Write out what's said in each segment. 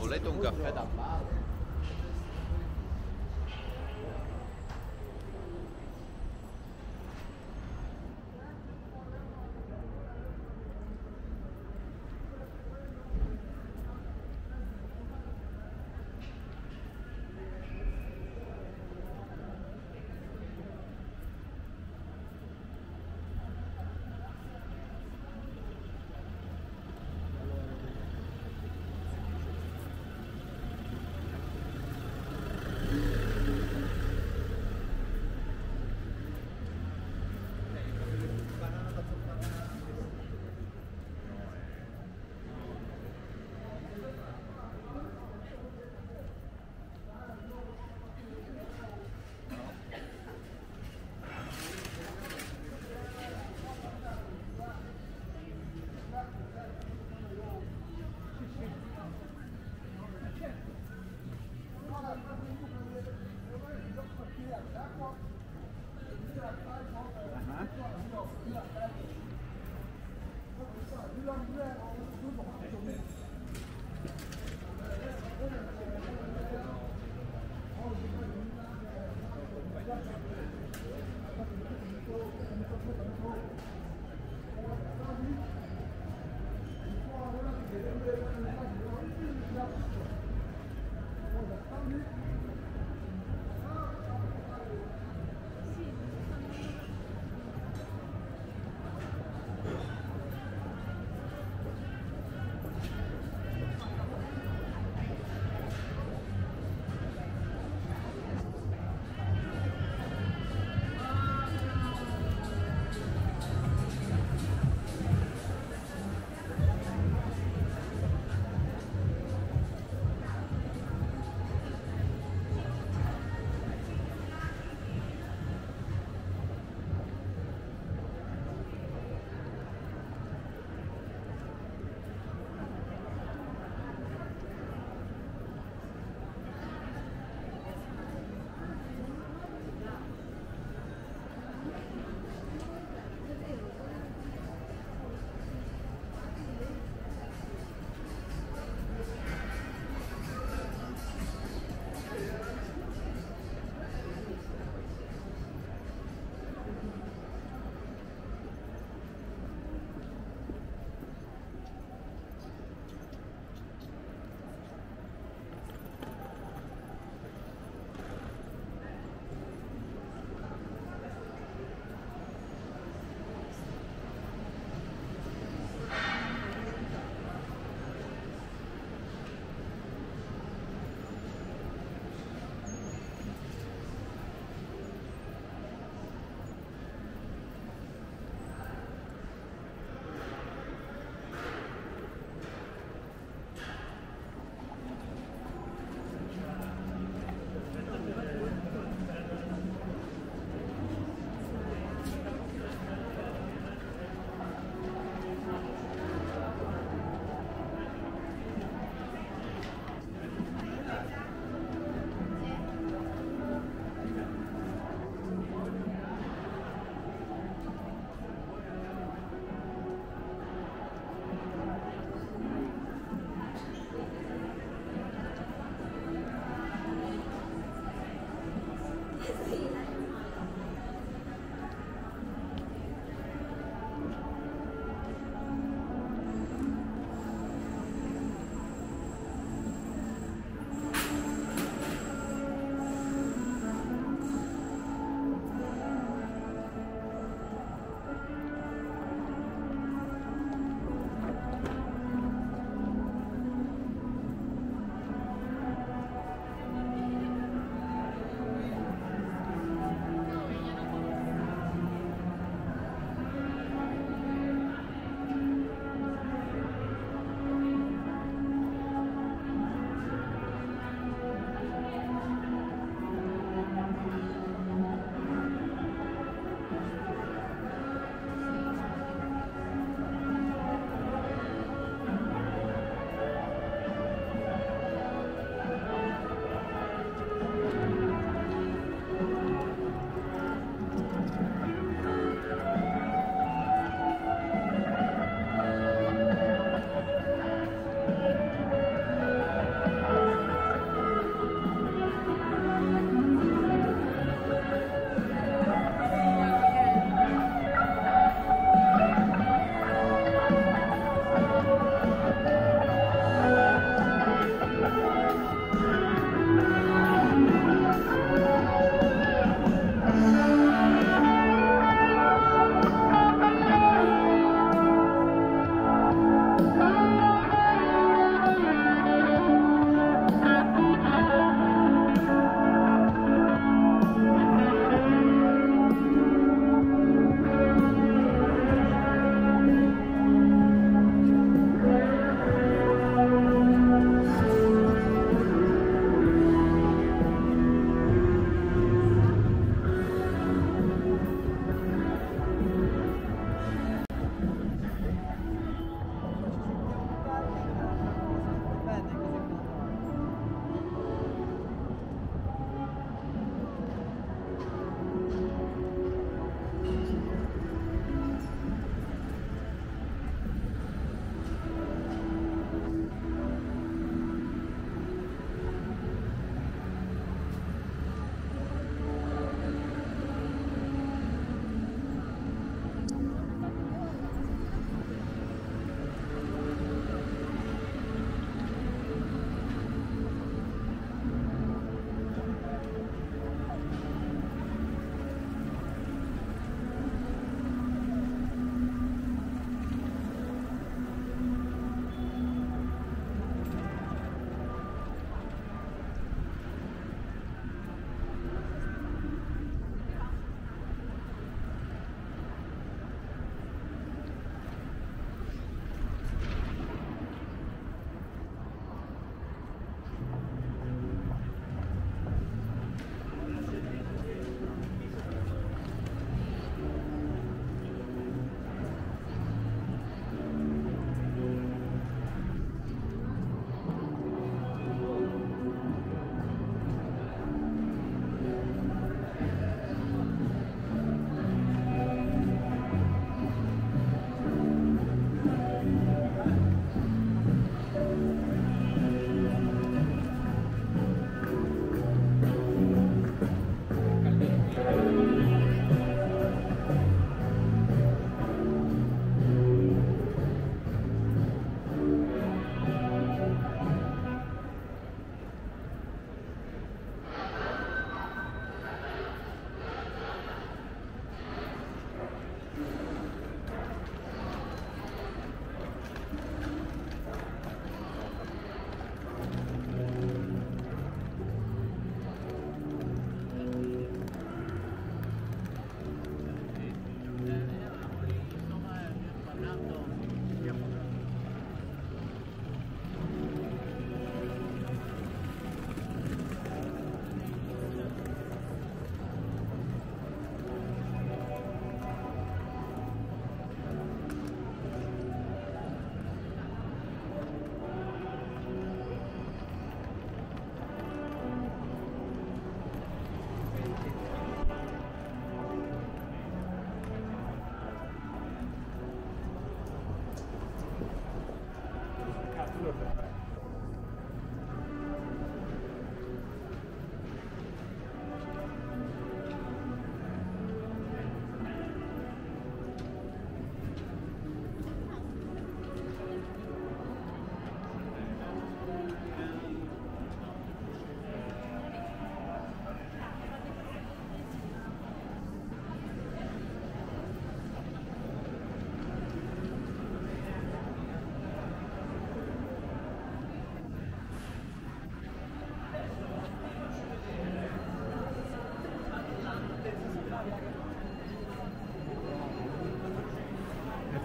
Volete un caffè da bar?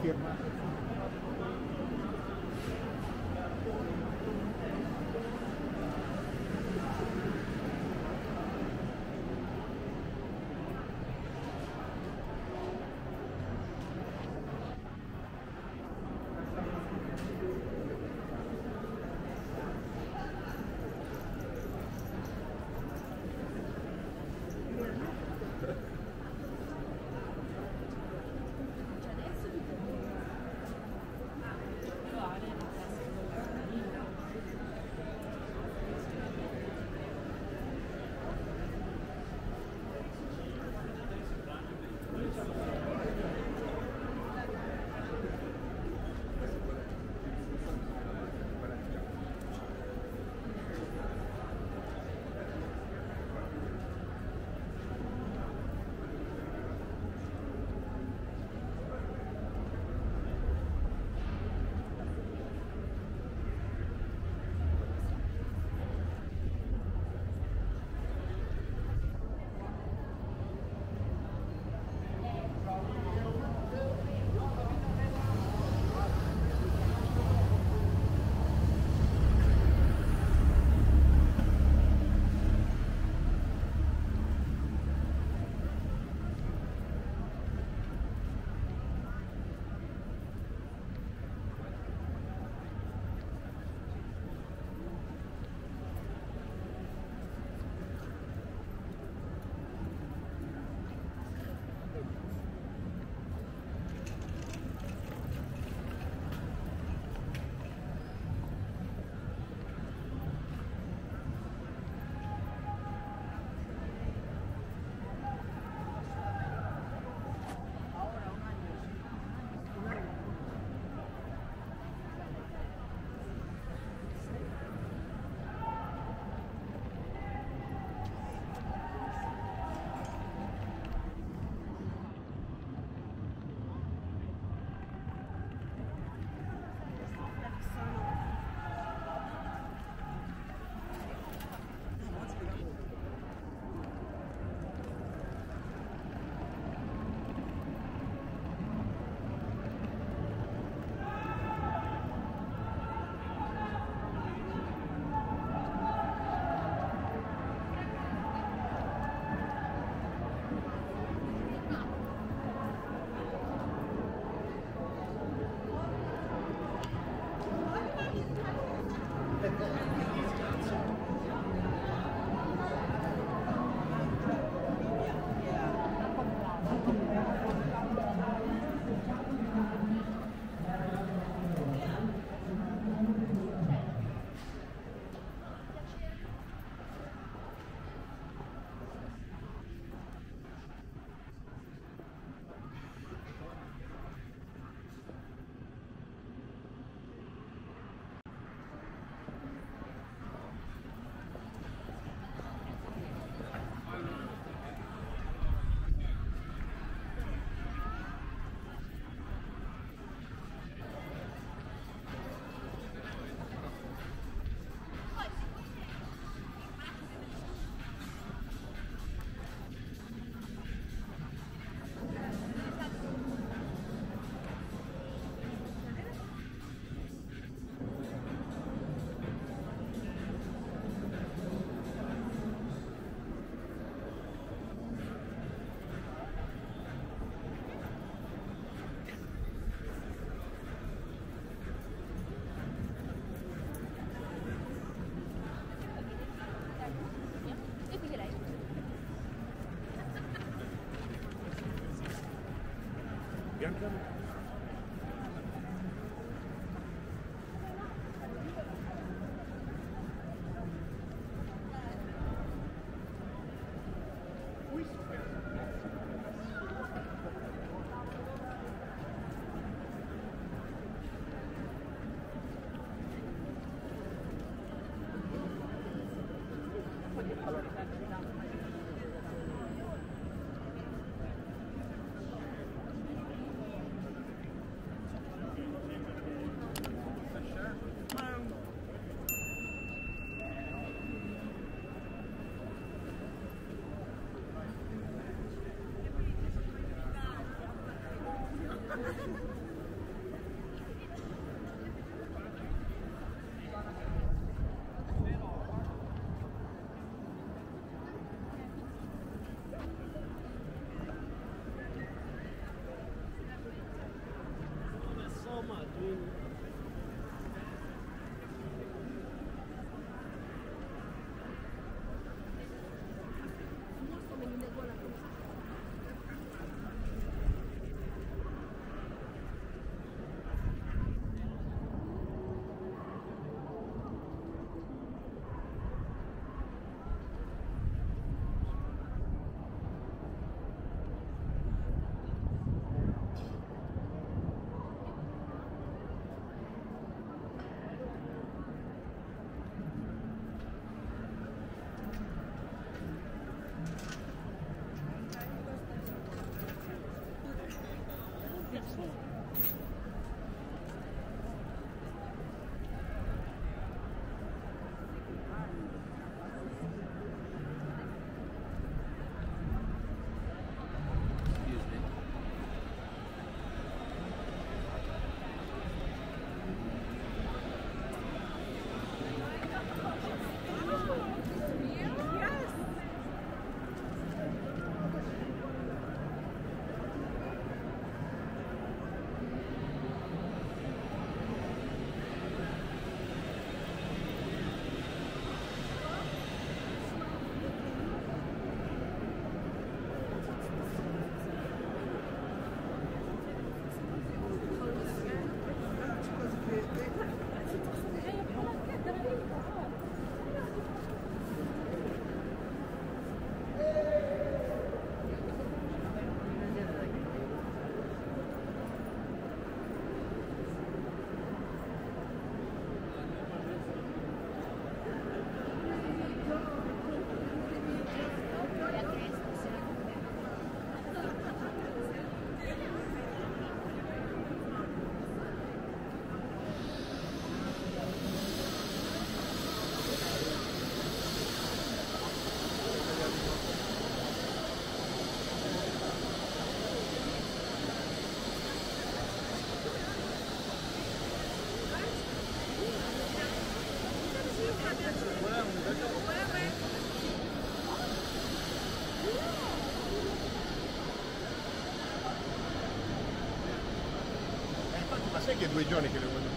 izquierda. sai che è 2 giorni che le voglio fare?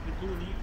trovato tu, Nico.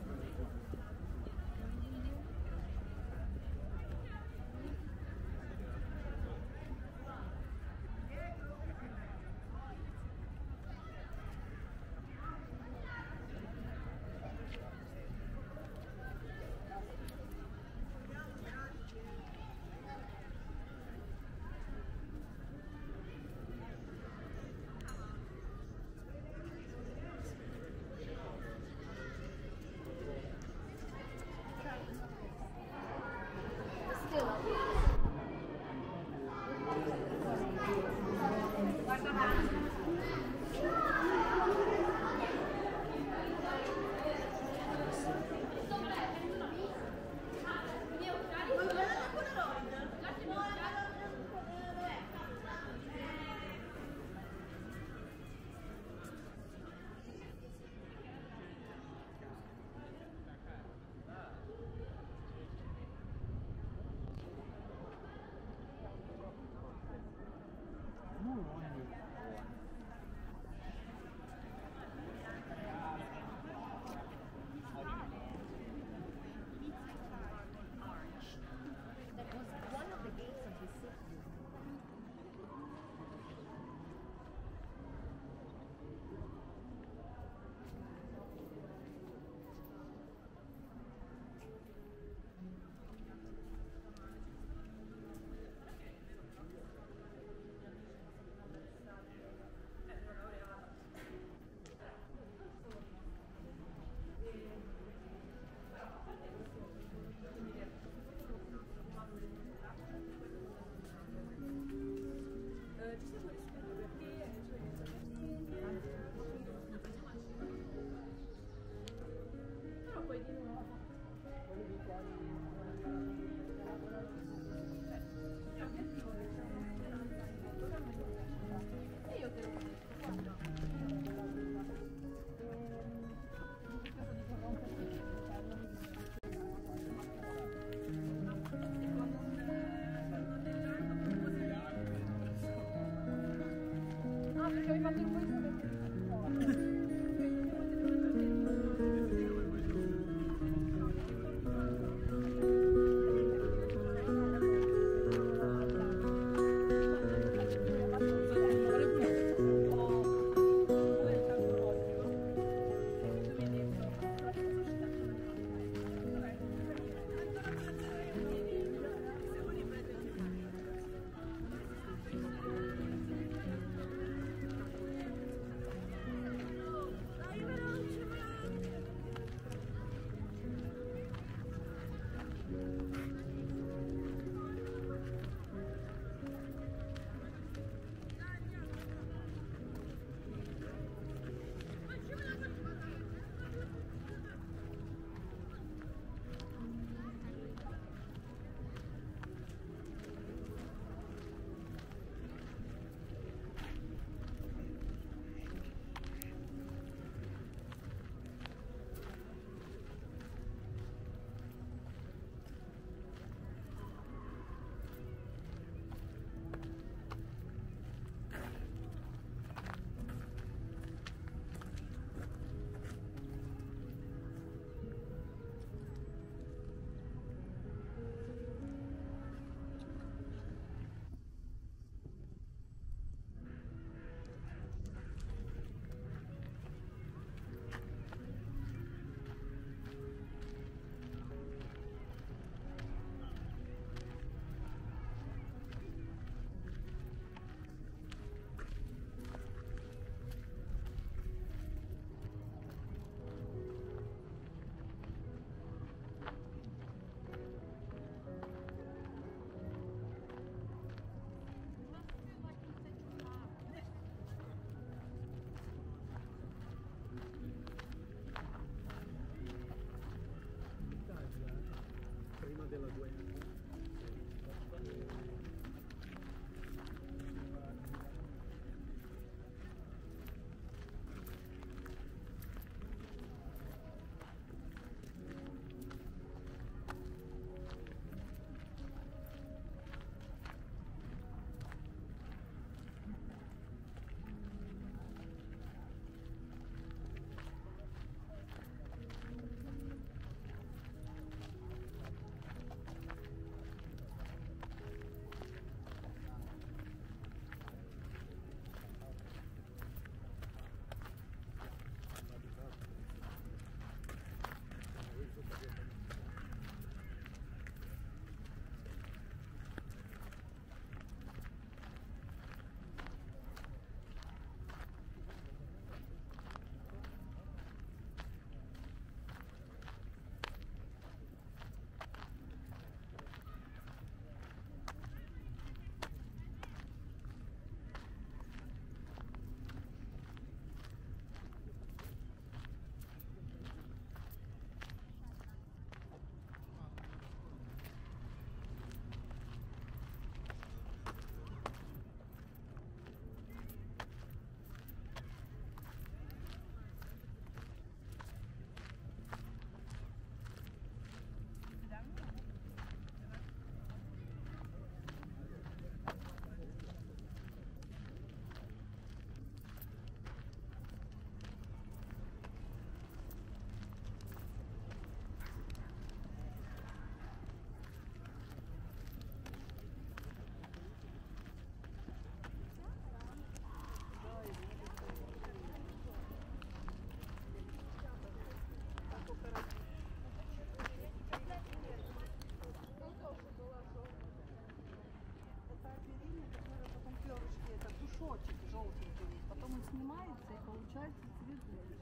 сжимается и получается цветочек.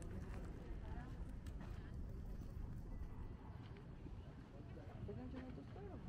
Пойдемте на эту сторону.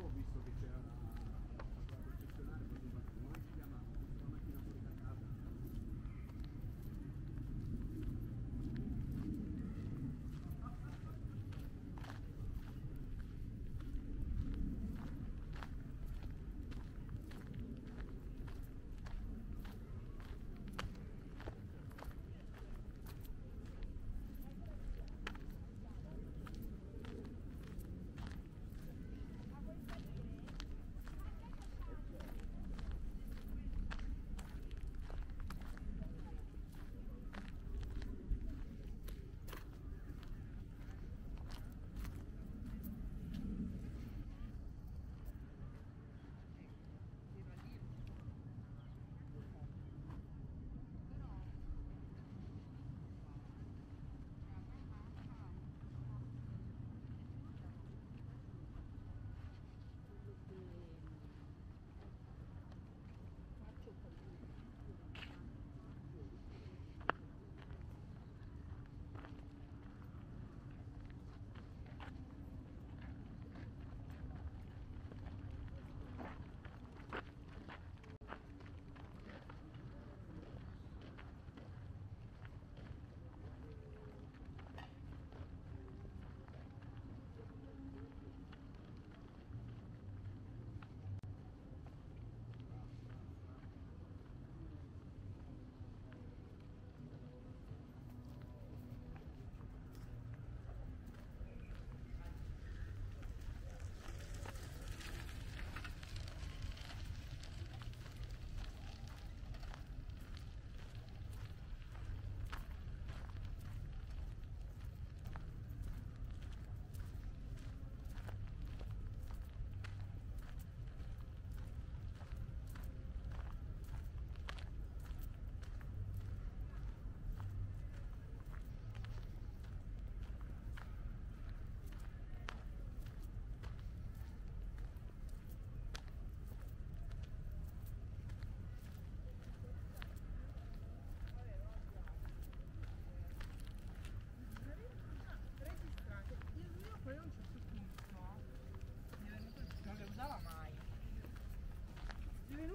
Ho visto che c'era una concessionaria, come si chiama? Una macchina fuori da casa.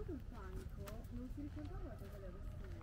Il panico non si ricordava da cosa le avesse messo.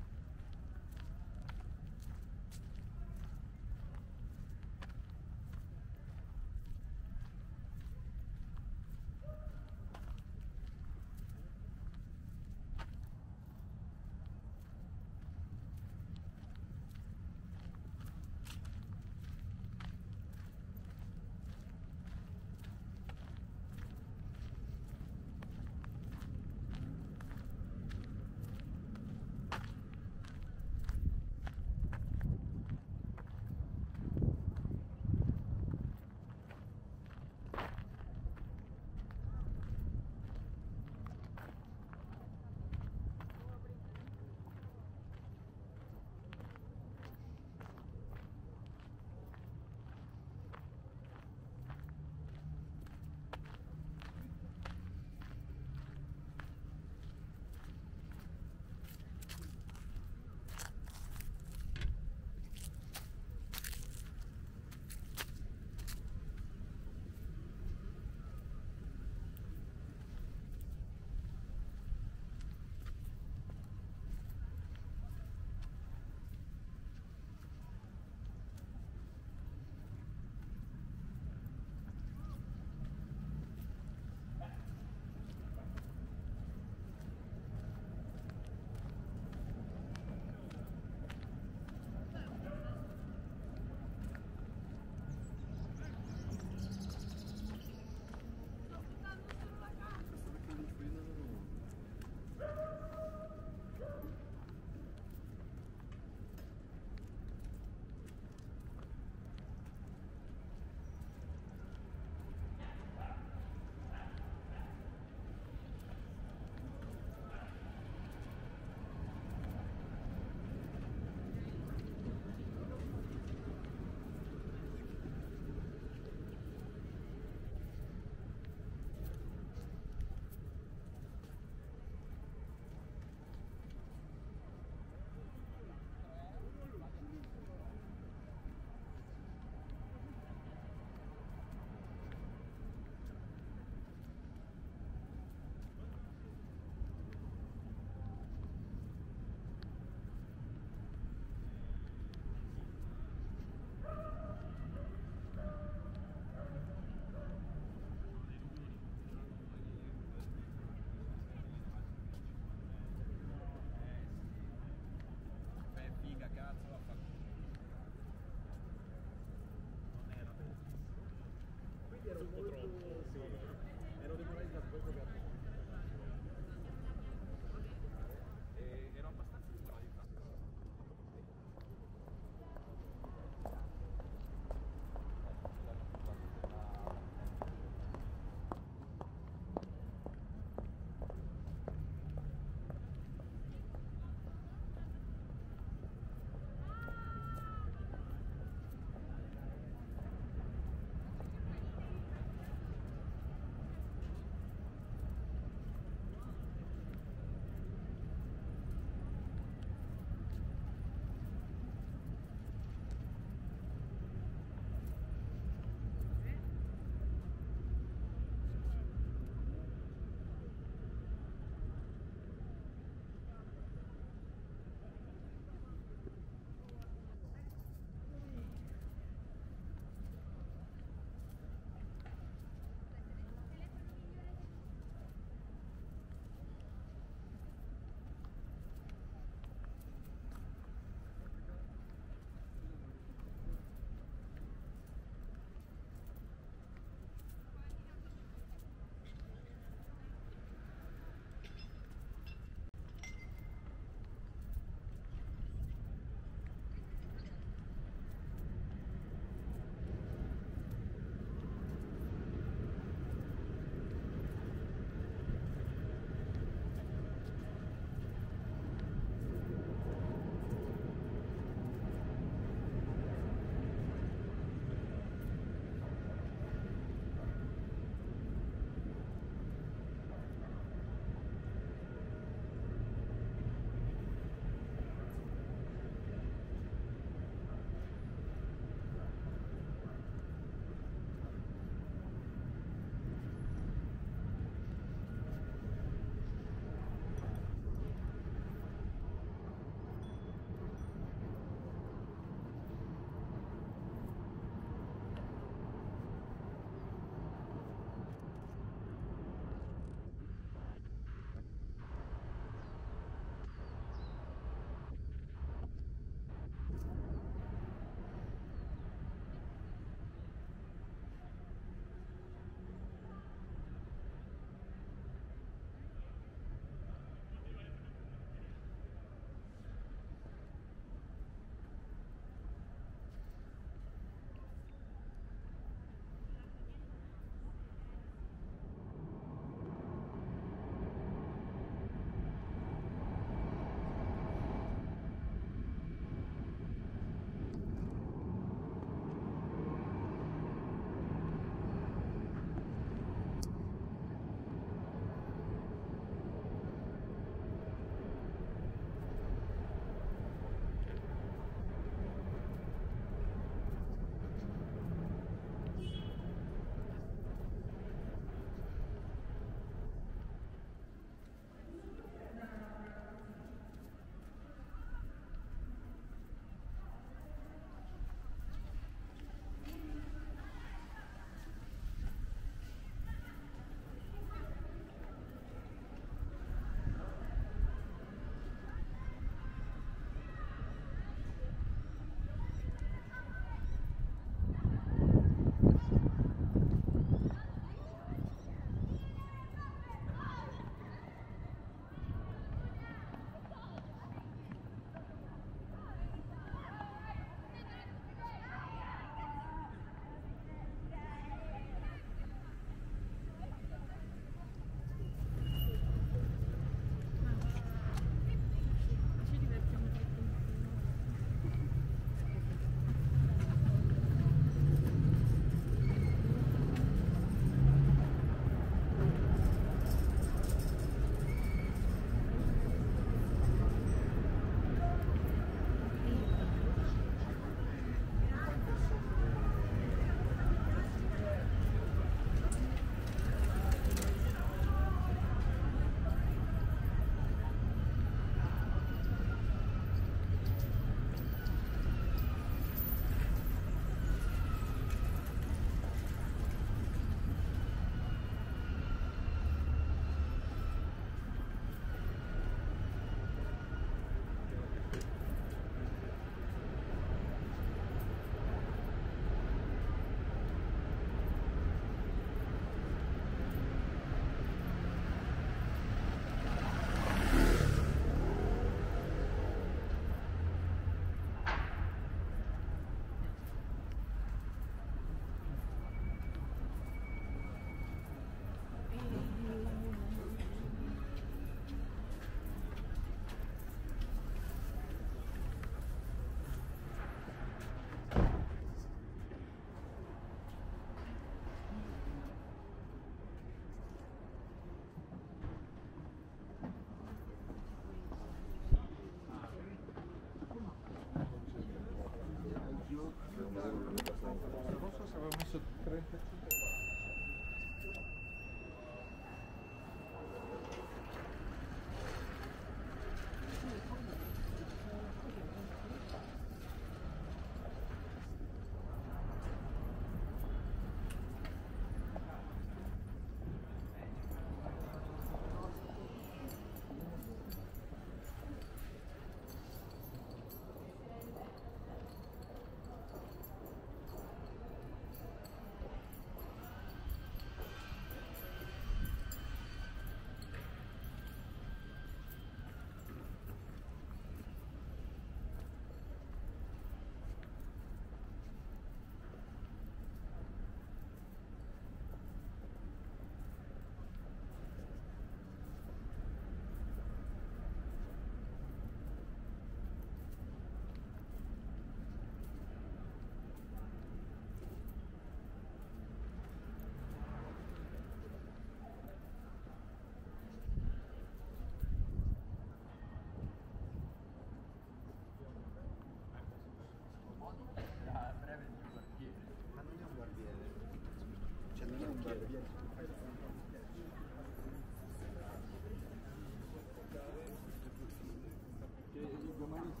sera dove andare a ritirare i soldi dei clienti.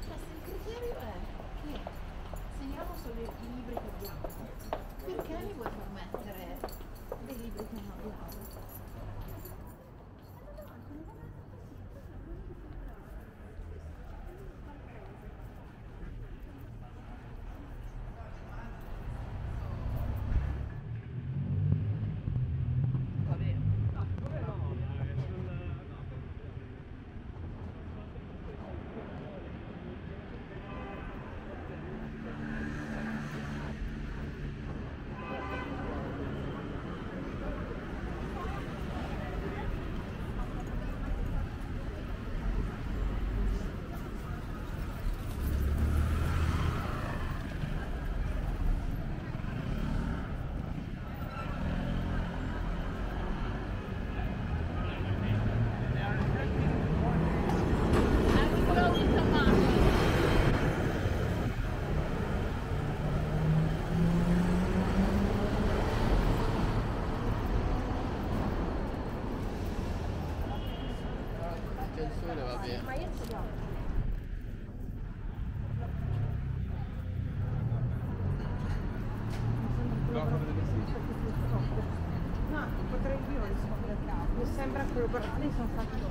Cioè, il criterio è che segniamo solo i libri che abbiamo. Perché li vuoi far mettere dei libri che non abbiamo? Thanks.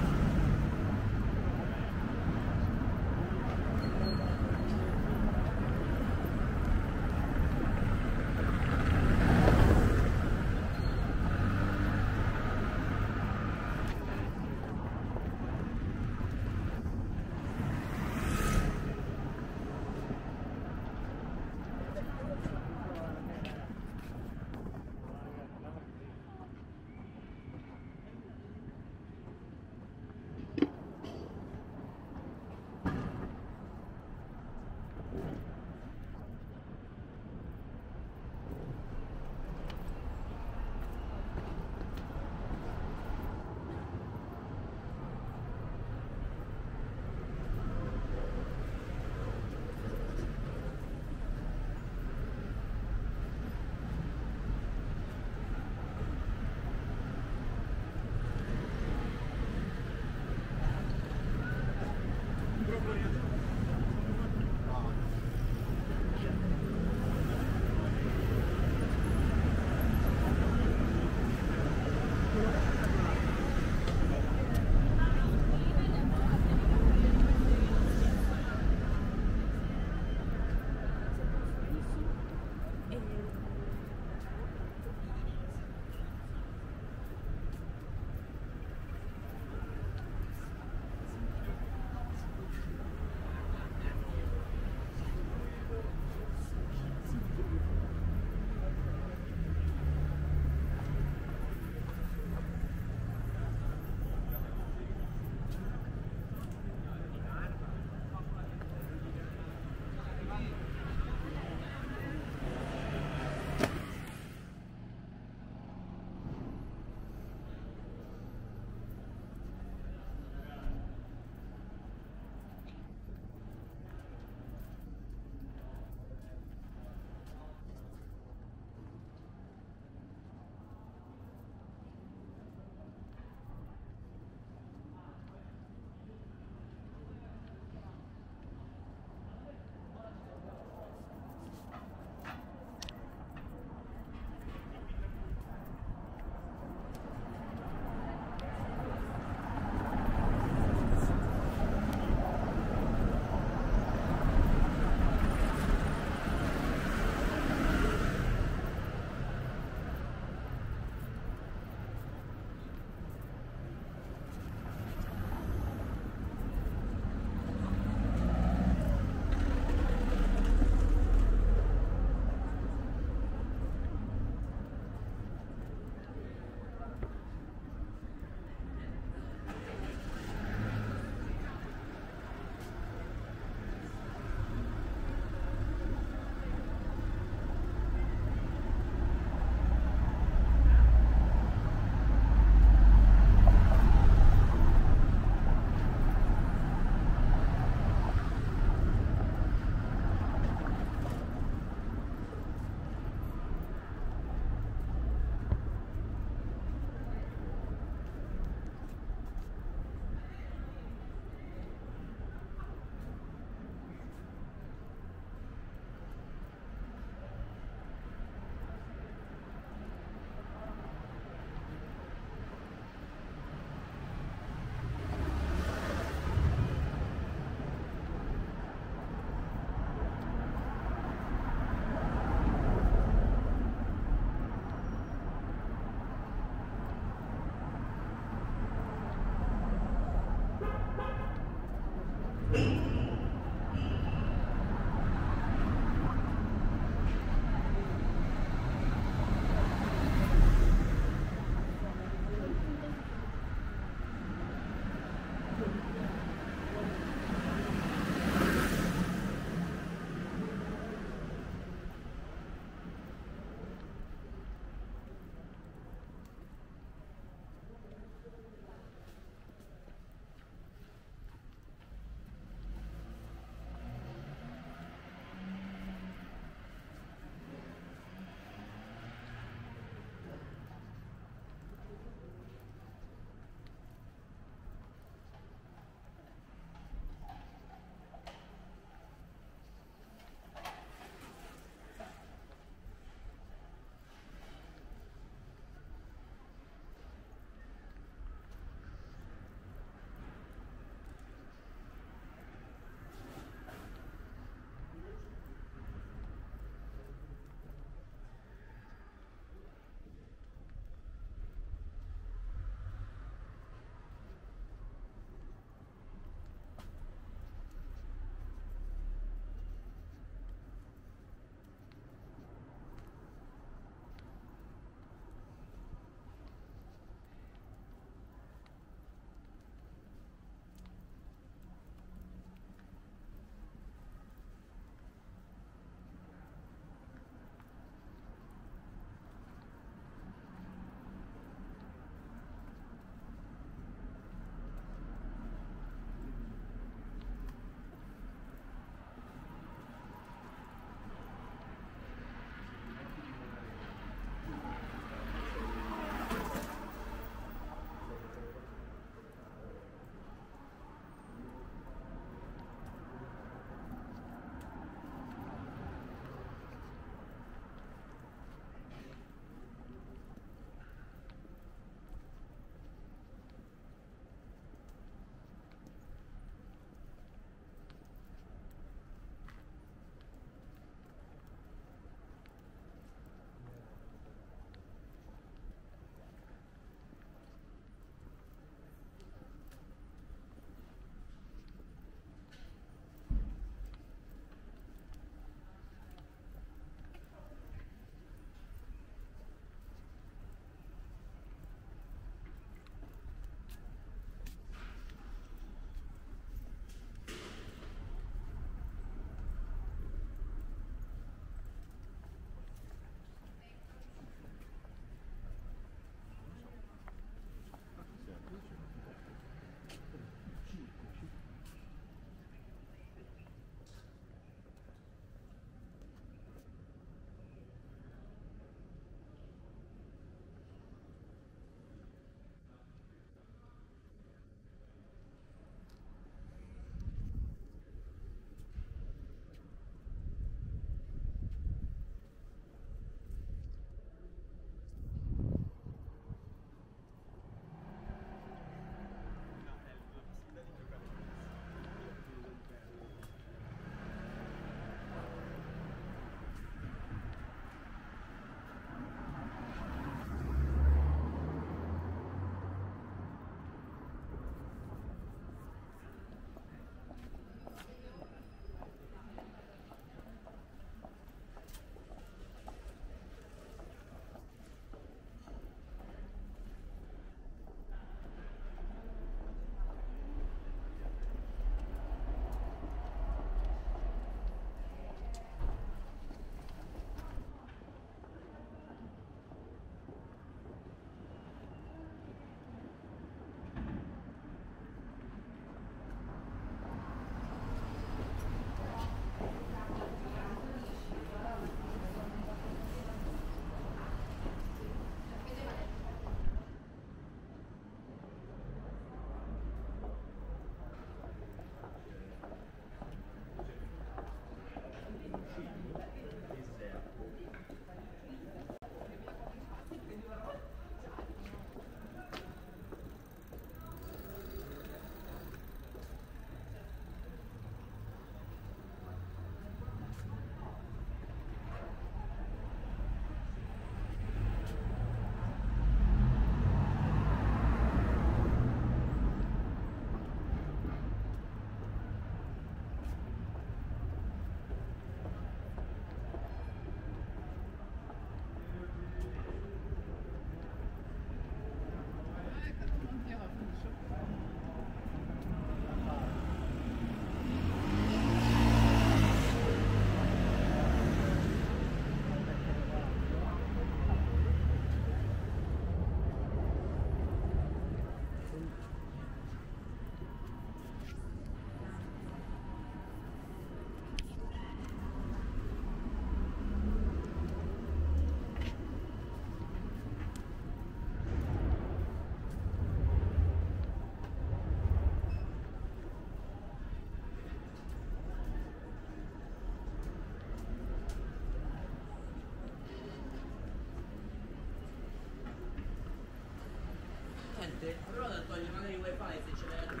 niente, prova a togliere magari il wifi se ce l'hai a tu.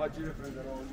Oggi ne prenderò un.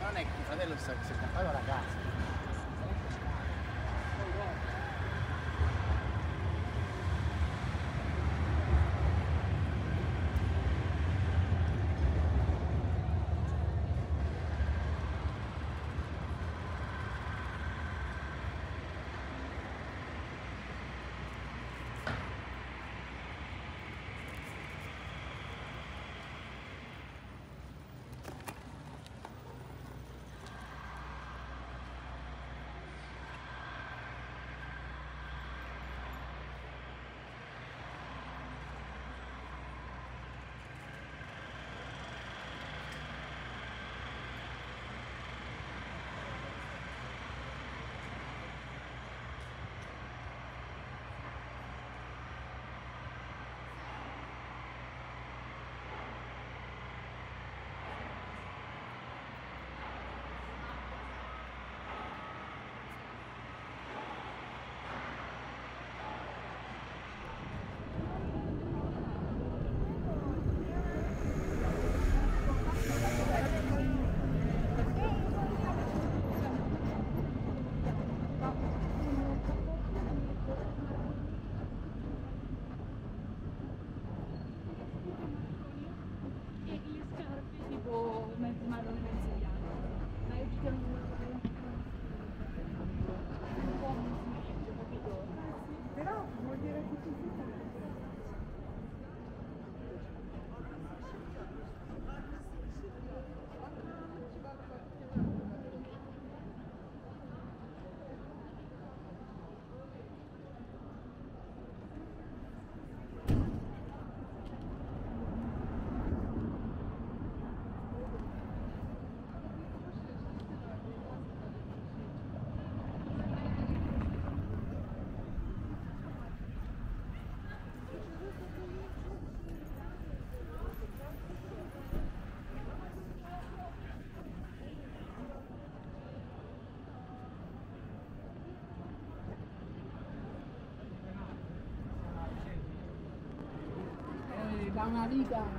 Non è che fratello si campava la casa. Una vita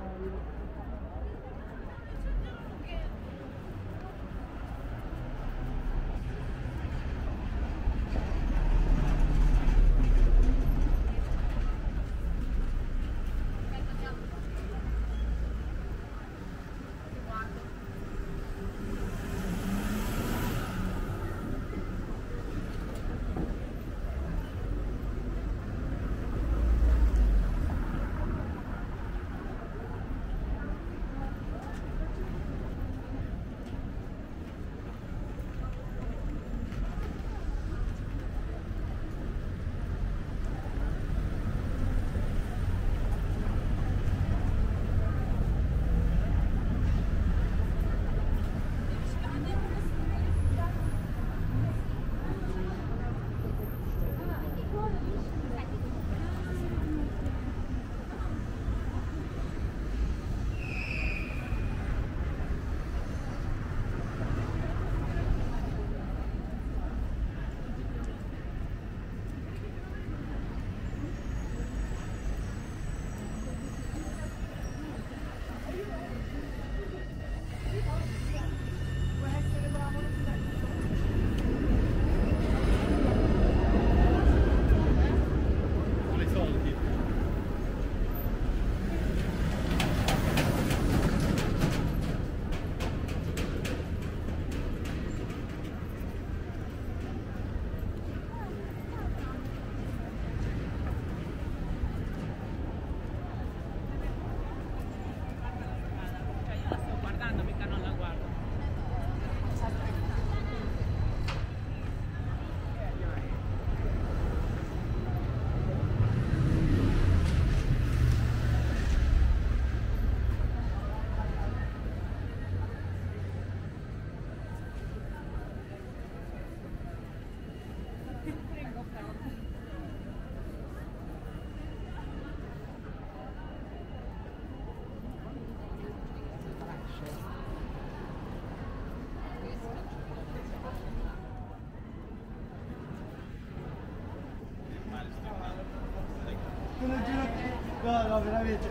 no, veramente. Te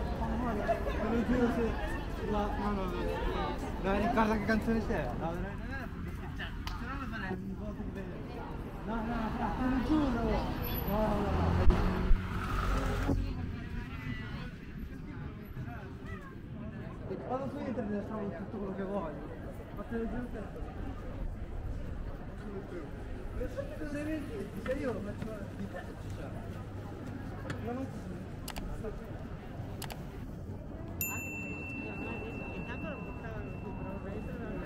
lo giuro se... La... No, no, no. Ricorda che canzone c'era? No, veramente. No, no, te lo giuro. No, no, no. Vado su internet e trovo tutto quello che voglio. Ma te lo giuro te. Pensate che le vedi, se io lo metto di faccia. Ma non si sa. Anche se la mamma adesso che tanto lo buttavano più, però penso non lo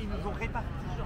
Ils nous ont répartis.